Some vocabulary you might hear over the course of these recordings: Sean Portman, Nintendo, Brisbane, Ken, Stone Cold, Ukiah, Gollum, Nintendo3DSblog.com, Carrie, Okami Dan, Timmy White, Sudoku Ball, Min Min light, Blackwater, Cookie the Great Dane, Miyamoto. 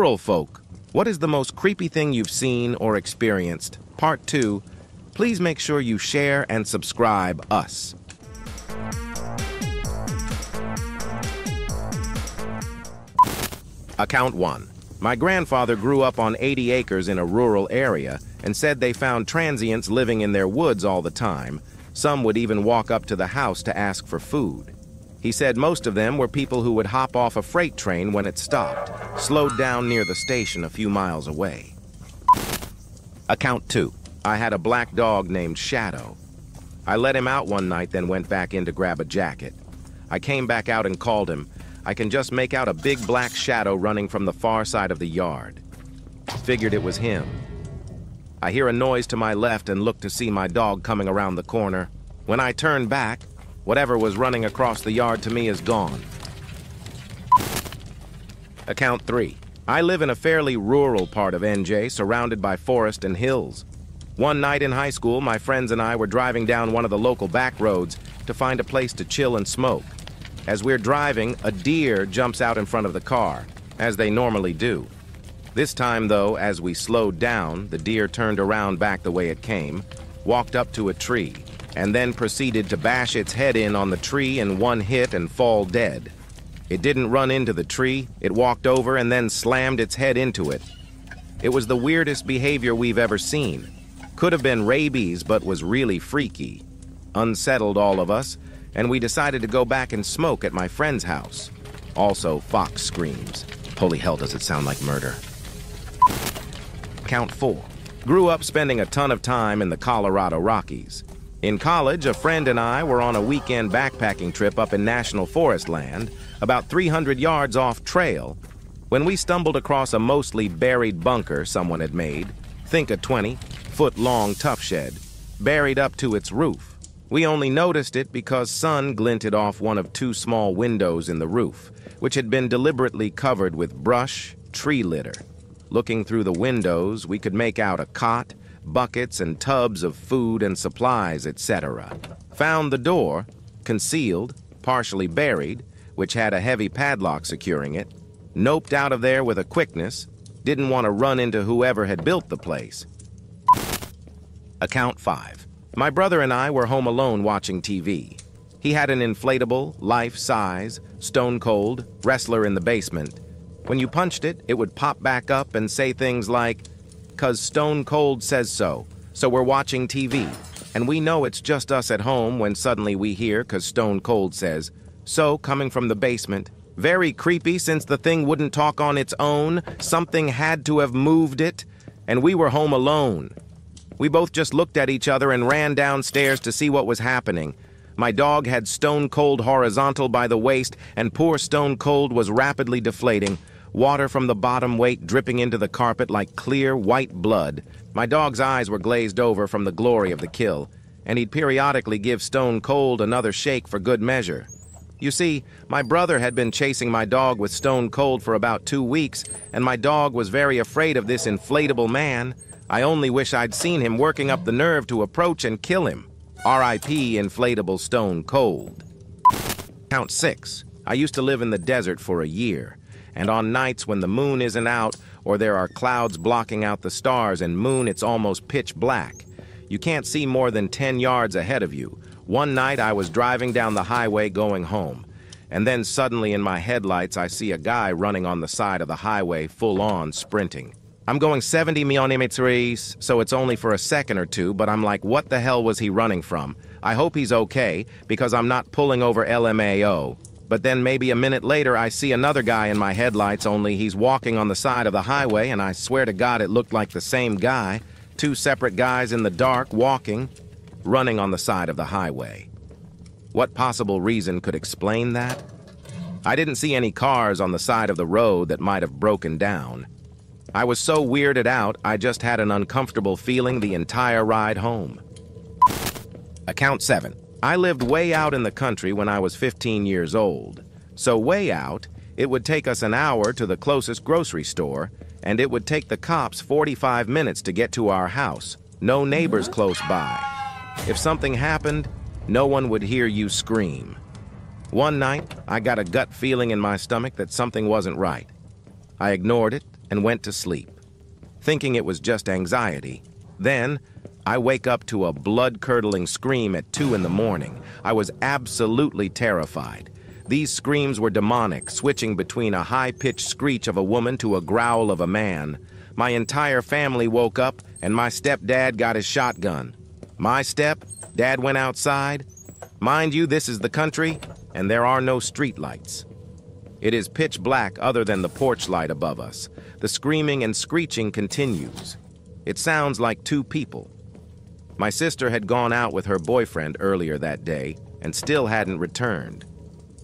Squirrel Folk, what is the most creepy thing you've seen or experienced? Part 2. Please make sure you share and subscribe us. Account 1. My grandfather grew up on 80 acres in a rural area and said they found transients living in their woods all the time. Some would even walk up to the house to ask for food. He said most of them were people who would hop off a freight train when it stopped, slowed down near the station a few miles away. Account 2. I had a black dog named Shadow. I let him out one night, then went back in to grab a jacket. I came back out and called him. I can just make out a big black shadow running from the far side of the yard. Figured it was him. I hear a noise to my left and look to see my dog coming around the corner. When I turn back, whatever was running across the yard to me is gone. Account 3. I live in a fairly rural part of NJ, surrounded by forest and hills. One night in high school, my friends and I were driving down one of the local back roads to find a place to chill and smoke. As we're driving, a deer jumps out in front of the car, as they normally do. This time, though, as we slowed down, the deer turned around back the way it came, walked up to a tree, and then proceeded to bash its head in on the tree in one hit and fall dead. It didn't run into the tree, it walked over and then slammed its head into it. It was the weirdest behavior we've ever seen. Could have been rabies, but was really freaky. Unsettled all of us, and we decided to go back and smoke at my friend's house. Also, fox screams. Holy hell, does it sound like murder. Count 4. Grew up spending a ton of time in the Colorado Rockies. In college, a friend and I were on a weekend backpacking trip up in National Forest Land, about 300 yards off trail, when we stumbled across a mostly buried bunker someone had made. Think a 20-foot-long tough shed, buried up to its roof. We only noticed it because sun glinted off one of two small windows in the roof, which had been deliberately covered with brush, tree litter. Looking through the windows, we could make out a cot, buckets and tubs of food and supplies, etc. Found the door, concealed, partially buried, which had a heavy padlock securing it. Noped out of there with a quickness. Didn't want to run into whoever had built the place. Account 5. My brother and I were home alone watching TV. He had an inflatable, life-size, Stone Cold wrestler in the basement. When you punched it, it would pop back up and say things like, "'Cause Stone Cold says so, so we're watching TV, and we know it's just us at home when suddenly we hear 'cause Stone Cold says so' coming from the basement. Very creepy, since the thing wouldn't talk on its own. Something had to have moved it, and we were home alone. We both just looked at each other and ran downstairs to see what was happening. My dog had Stone Cold horizontal by the waist, and poor Stone Cold was rapidly deflating. Water from the bottom weight dripping into the carpet like clear, white blood. My dog's eyes were glazed over from the glory of the kill, and he'd periodically give Stone Cold another shake for good measure. You see, my brother had been chasing my dog with Stone Cold for about 2 weeks, and my dog was very afraid of this inflatable man. I only wish I'd seen him working up the nerve to approach and kill him. R.I.P. Inflatable Stone Cold. Count 6. I used to live in the desert for a year. And on nights when the moon isn't out or there are clouds blocking out the stars and moon, it's almost pitch black. You can't see more than 10 yards ahead of you. One night I was driving down the highway going home, and then suddenly in my headlights I see a guy running on the side of the highway, full on sprinting. I'm going 70 mph, so it's only for a second or two, but I'm like, what the hell was he running from? I hope he's okay, because I'm not pulling over LMAO. But then maybe a minute later I see another guy in my headlights, only he's walking on the side of the highway, and I swear to God it looked like the same guy. Two separate guys in the dark, walking, running on the side of the highway. What possible reason could explain that? I didn't see any cars on the side of the road that might have broken down. I was so weirded out, I just had an uncomfortable feeling the entire ride home. Account 7. I lived way out in the country when I was 15 years old. So way out, it would take us an hour to the closest grocery store, and it would take the cops 45 minutes to get to our house. No neighbors close by. If something happened, no one would hear you scream. One night, I got a gut feeling in my stomach that something wasn't right. I ignored it, and went to sleep, thinking it was just anxiety. Then, I wake up to a blood-curdling scream at 2 a.m. I was absolutely terrified. These screams were demonic, switching between a high-pitched screech of a woman to a growl of a man. My entire family woke up, and my stepdad got his shotgun. My stepdad went outside. Mind you, this is the country, and there are no streetlights. It is pitch black other than the porch light above us. The screaming and screeching continues. It sounds like two people. My sister had gone out with her boyfriend earlier that day and still hadn't returned.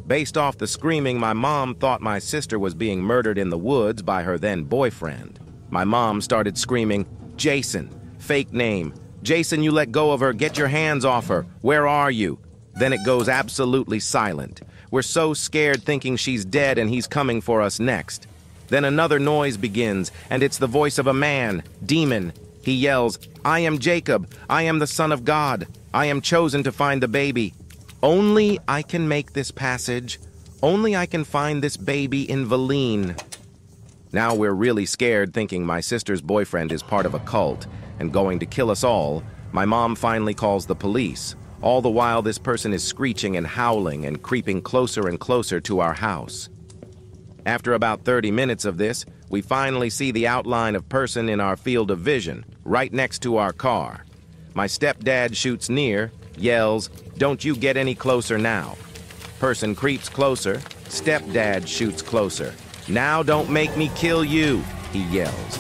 Based off the screaming, my mom thought my sister was being murdered in the woods by her then boyfriend. My mom started screaming, "Jason, fake name. Jason, you let go of her. Get your hands off her. Where are you?" Then it goes absolutely silent. We're so scared, thinking she's dead and he's coming for us next. Then another noise begins, and it's the voice of a man, demon. He yells, "I am Jacob. I am the son of God. I am chosen to find the baby. Only I can make this passage. Only I can find this baby in Valine." Now we're really scared, thinking my sister's boyfriend is part of a cult and going to kill us all. My mom finally calls the police. All the while, this person is screeching and howling and creeping closer and closer to our house. After about 30 minutes of this, we finally see the outline of person in our field of vision, right next to our car. My stepdad shoots near, yells, "Don't you get any closer now." Person creeps closer, stepdad shoots closer. "Now don't make me kill you," he yells.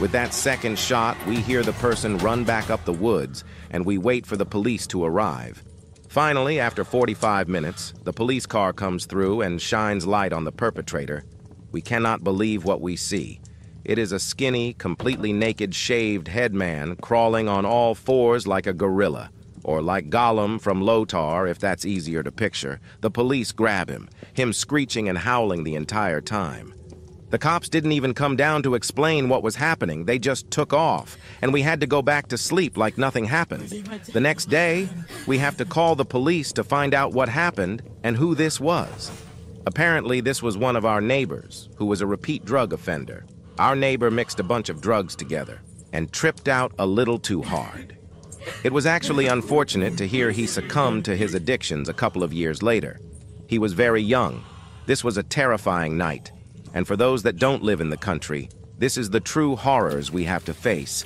With that second shot, we hear the person run back up the woods, and we wait for the police to arrive. Finally, after 45 minutes, the police car comes through and shines light on the perpetrator. We cannot believe what we see. It is a skinny, completely naked, shaved headman crawling on all fours like a gorilla, or like Gollum from Lothar, if that's easier to picture. The police grab him, screeching and howling the entire time. The cops didn't even come down to explain what was happening. They just took off, and we had to go back to sleep like nothing happened. The next day, we have to call the police to find out what happened and who this was. Apparently, this was one of our neighbors who was a repeat drug offender. Our neighbor mixed a bunch of drugs together and tripped out a little too hard. It was actually unfortunate to hear he succumbed to his addictions a couple of years later. He was very young. This was a terrifying night. And for those that don't live in the country, this is the true horrors we have to face: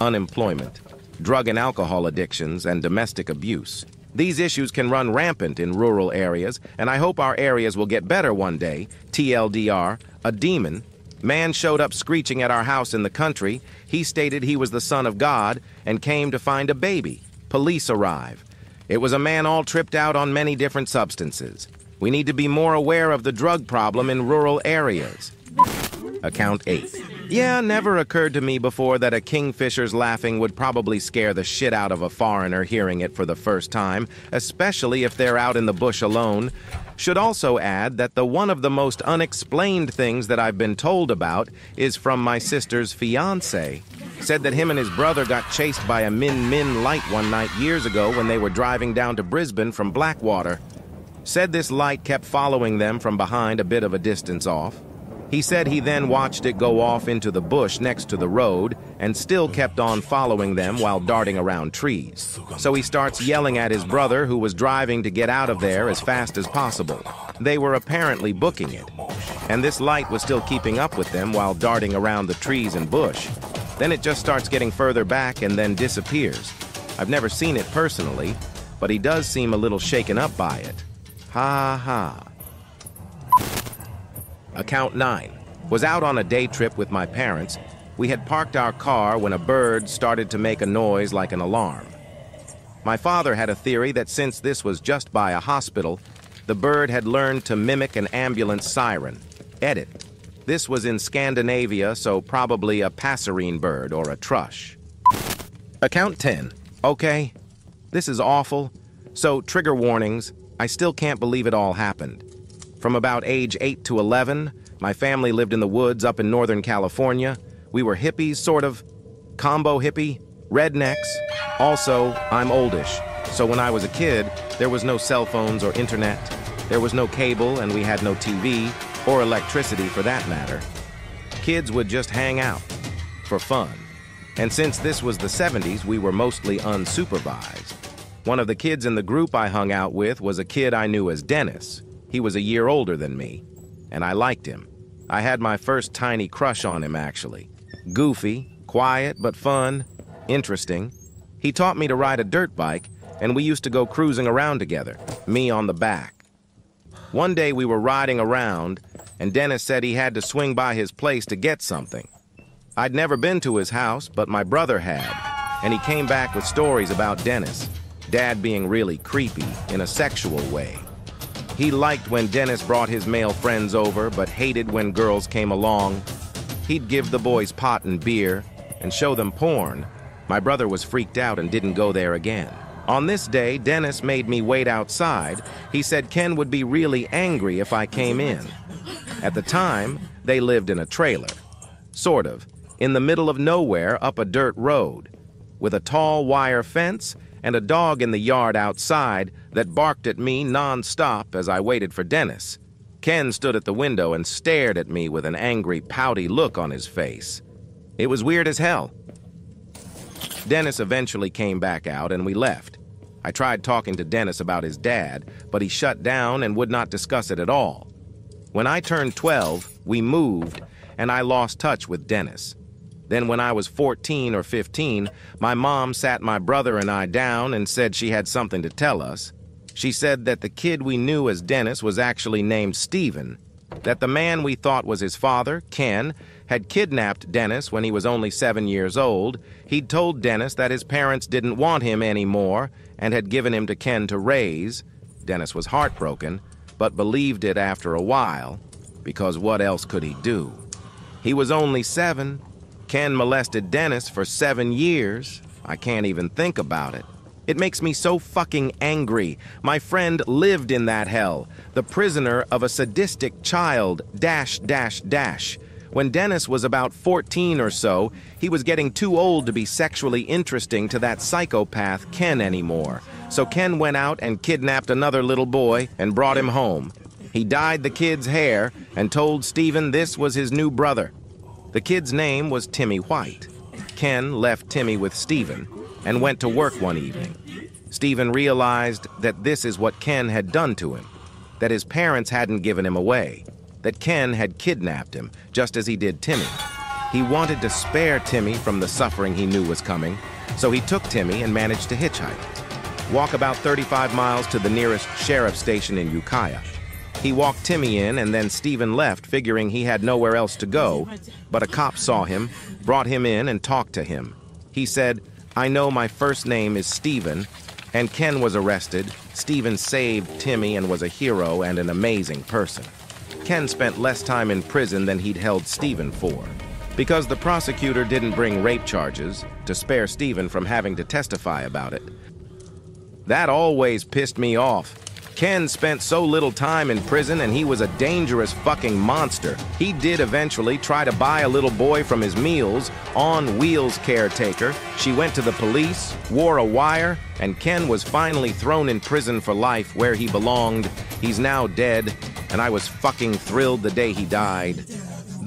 unemployment, drug and alcohol addictions, and domestic abuse. These issues can run rampant in rural areas, and I hope our areas will get better one day. TLDR, a demon. Man showed up screeching at our house in the country. He stated he was the son of God and came to find a baby. Police arrive. It was a man all tripped out on many different substances. We need to be more aware of the drug problem in rural areas. Account 8. Yeah, never occurred to me before that a kingfisher's laughing would probably scare the shit out of a foreigner hearing it for the first time, especially if they're out in the bush alone. Should also add that one of the most unexplained things that I've been told about is from my sister's fiancé. Said that him and his brother got chased by a Min Min light one night years ago when they were driving down to Brisbane from Blackwater. Said this light kept following them from behind a bit of a distance off. He said he then watched it go off into the bush next to the road and still kept on following them while darting around trees. So he starts yelling at his brother, who was driving, to get out of there as fast as possible. They were apparently booking it. And this light was still keeping up with them while darting around the trees and bush. Then it just starts getting further back and then disappears. I've never seen it personally, but he does seem a little shaken up by it. Ha ha. Account 9. Was out on a day trip with my parents. We had parked our car when a bird started to make a noise like an alarm. My father had a theory that since this was just by a hospital, the bird had learned to mimic an ambulance siren. Edit. This was in Scandinavia, so probably a passerine bird or a thrush. Account 10. Okay, this is awful. So, trigger warnings. I still can't believe it all happened. From about age 8 to 11, my family lived in the woods up in Northern California. We were hippies, sort of. Combo hippie, rednecks. Also, I'm oldish. So when I was a kid, there was no cell phones or internet. There was no cable, and we had no TV, or electricity for that matter. kids would just hang out for fun. And since this was the 70s, we were mostly unsupervised. One of the kids in the group I hung out with was a kid I knew as Dennis. He was a year older than me, and I liked him. I had my first tiny crush on him, actually. Goofy, quiet, but fun, interesting. He taught me to ride a dirt bike, and we used to go cruising around together, me on the back. One day we were riding around, and Dennis said he had to swing by his place to get something. I'd never been to his house, but my brother had, and he came back with stories about Dennis, Dad being really creepy in a sexual way. He liked when Dennis brought his male friends over, but hated when girls came along. He'd give the boys pot and beer and show them porn. My brother was freaked out and didn't go there again. On this day, Dennis made me wait outside. He said Ken would be really angry if I came in. At the time, they lived in a trailer, sort of, in the middle of nowhere up a dirt road, with a tall wire fence and a dog in the yard outside that barked at me non-stop as I waited for Dennis. Ken stood at the window and stared at me with an angry, pouty look on his face. It was weird as hell. Dennis eventually came back out and we left. I tried talking to Dennis about his dad, but he shut down and would not discuss it at all. When I turned 12, we moved, and I lost touch with Dennis. Then when I was 14 or 15, my mom sat my brother and I down and said she had something to tell us. She said that the kid we knew as Dennis was actually named Steven, that the man we thought was his father, Ken, had kidnapped Dennis when he was only 7 years old. He'd told Dennis that his parents didn't want him anymore and had given him to Ken to raise. Dennis was heartbroken, but believed it after a while, because what else could he do? He was only 7. Ken molested Dennis for 7 years. I can't even think about it. It makes me so fucking angry. My friend lived in that hell, the prisoner of a sadistic child, .. When Dennis was about 14 or so, he was getting too old to be sexually interesting to that psychopath Ken anymore. So Ken went out and kidnapped another little boy and brought him home. He dyed the kid's hair and told Steven this was his new brother. The kid's name was Timmy White. Ken left Timmy with Steven and went to work one evening. Steven realized that this is what Ken had done to him, that his parents hadn't given him away, that Ken had kidnapped him, just as he did Timmy. He wanted to spare Timmy from the suffering he knew was coming, so he took Timmy and managed to hitchhike, walk about 35 miles to the nearest sheriff's station in Ukiah. He walked Timmy in, and then Steven left, figuring he had nowhere else to go, but a cop saw him, brought him in, and talked to him. He said, "I know my first name is Steven," and Ken was arrested. Steven saved Timmy and was a hero and an amazing person. Ken spent less time in prison than he'd held Steven for, because the prosecutor didn't bring rape charges to spare Steven from having to testify about it. That always pissed me off. Ken spent so little time in prison, and he was a dangerous fucking monster. He did eventually try to buy a little boy from his meals, on wheels caretaker. She went to the police, wore a wire, and Ken was finally thrown in prison for life where he belonged. He's now dead, and I was fucking thrilled the day he died.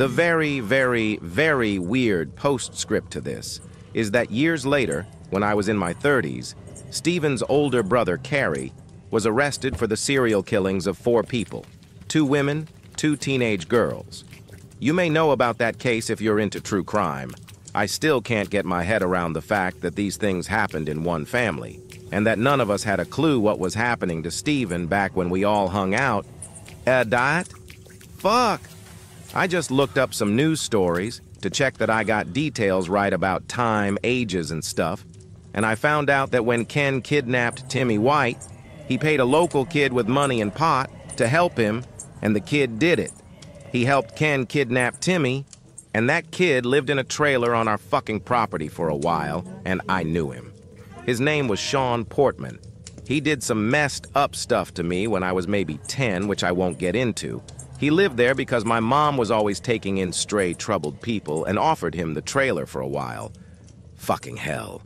The very, very, very weird postscript to this is that years later, when I was in my 30s, Steven's older brother, Carrie, was arrested for the serial killings of 4 people, 2 women, 2 teenage girls. You may know about that case if you're into true crime. I still can't get my head around the fact that these things happened in one family, and that none of us had a clue what was happening to Steven back when we all hung out. Diet? Fuck! I just looked up some news stories to check that I got details right about time, ages, and stuff, and I found out that when Ken kidnapped Timmy White, he paid a local kid with money and pot to help him, and the kid did it. He helped Ken kidnap Timmy, and that kid lived in a trailer on our fucking property for a while, and I knew him. His name was Sean Portman. He did some messed up stuff to me when I was maybe 10, which I won't get into. He lived there because my mom was always taking in stray, troubled people and offered him the trailer for a while. Fucking hell.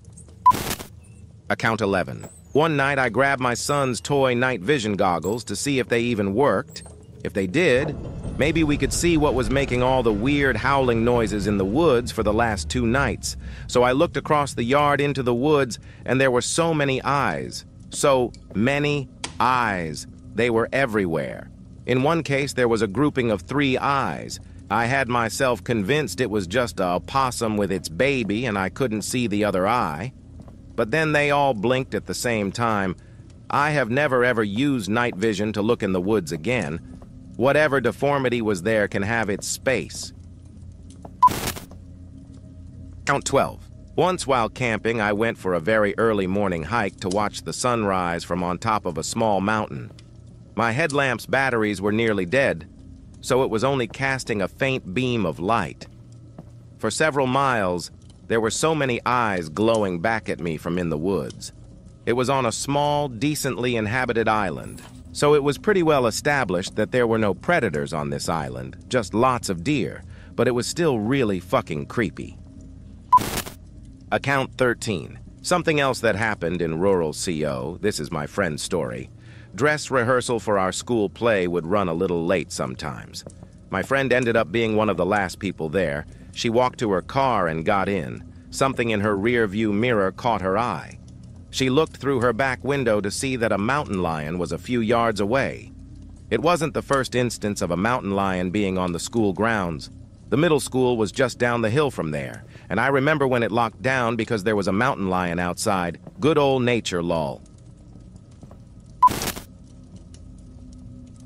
Account 11. One night I grabbed my son's toy night vision goggles to see if they even worked. If they did, maybe we could see what was making all the weird howling noises in the woods for the last 2 nights. So I looked across the yard into the woods, and there were so many eyes. So many eyes. They were everywhere. In one case, there was a grouping of 3 eyes. I had myself convinced it was just a opossum with its baby, and I couldn't see the other eye. But then they all blinked at the same time. I have never ever used night vision to look in the woods again. Whatever deformity was there can have its space. Count 12. Once while camping, I went for a very early morning hike to watch the sunrise from on top of a small mountain. My headlamp's batteries were nearly dead, so it was only casting a faint beam of light. For several miles, there were so many eyes glowing back at me from in the woods. It was on a small, decently inhabited island, so it was pretty well established that there were no predators on this island, just lots of deer, but it was still really fucking creepy. Account 13. Something else that happened in rural CO, this is my friend's story. Dress rehearsal for our school play would run a little late sometimes. My friend ended up being one of the last people there. She walked to her car and got in. Something in her rear-view mirror caught her eye. She looked through her back window to see that a mountain lion was a few yards away. It wasn't the first instance of a mountain lion being on the school grounds. The middle school was just down the hill from there, and I remember when it locked down because there was a mountain lion outside. Good old nature, lol.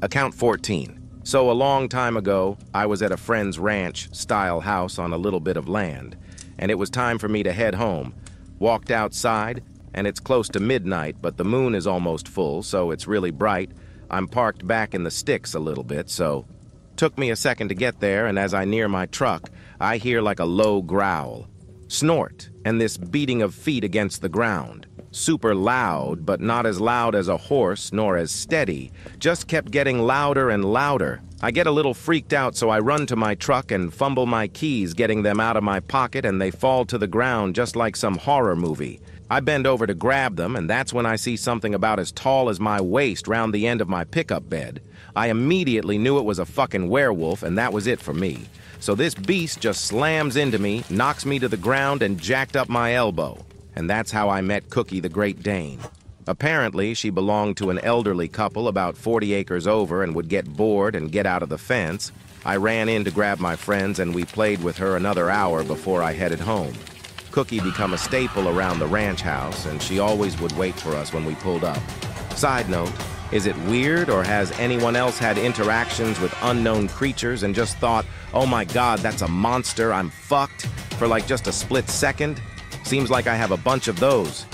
Account 14. So a long time ago, I was at a friend's ranch-style house on a little bit of land, and it was time for me to head home. Walked outside, and it's close to midnight, but the moon is almost full, so it's really bright. I'm parked back in the sticks a little bit, so... Took me a second to get there, and as I near my truck, I hear like a low growl, snort, and this beating of feet against the ground. Super loud, but not as loud as a horse, nor as steady. Just kept getting louder and louder. I get a little freaked out, so I run to my truck and fumble my keys, getting them out of my pocket, and they fall to the ground just like some horror movie. I bend over to grab them, and that's when I see something about as tall as my waist round the end of my pickup bed. I immediately knew it was a fucking werewolf, and that was it for me. So this beast just slams into me, knocks me to the ground, and jacked up my elbow. And that's how I met Cookie the Great Dane. Apparently, she belonged to an elderly couple about 40 acres over and would get bored and get out of the fence. I ran in to grab my friends and we played with her another hour before I headed home. Cookie became a staple around the ranch house and she always would wait for us when we pulled up. Side note, is it weird or has anyone else had interactions with unknown creatures and just thought, oh my God, that's a monster, I'm fucked, for like just a split second? Seems like I have a bunch of those.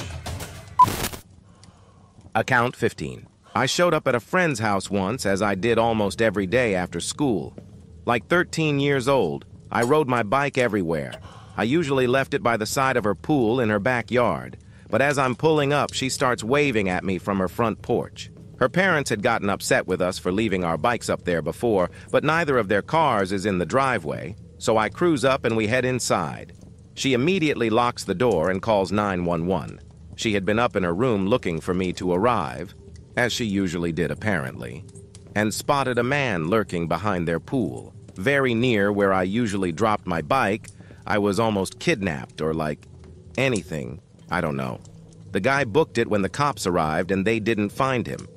Account 15. I showed up at a friend's house once, as I did almost every day after school. Like 13 years old, I rode my bike everywhere. I usually left it by the side of her pool in her backyard. But as I'm pulling up, she starts waving at me from her front porch. Her parents had gotten upset with us for leaving our bikes up there before, but neither of their cars is in the driveway, so I cruise up and we head inside. She immediately locks the door and calls 911. She had been up in her room looking for me to arrive, as she usually did apparently, and spotted a man lurking behind their pool, very near where I usually dropped my bike. I was almost kidnapped or like anything, I don't know. The guy booked it when the cops arrived and they didn't find him.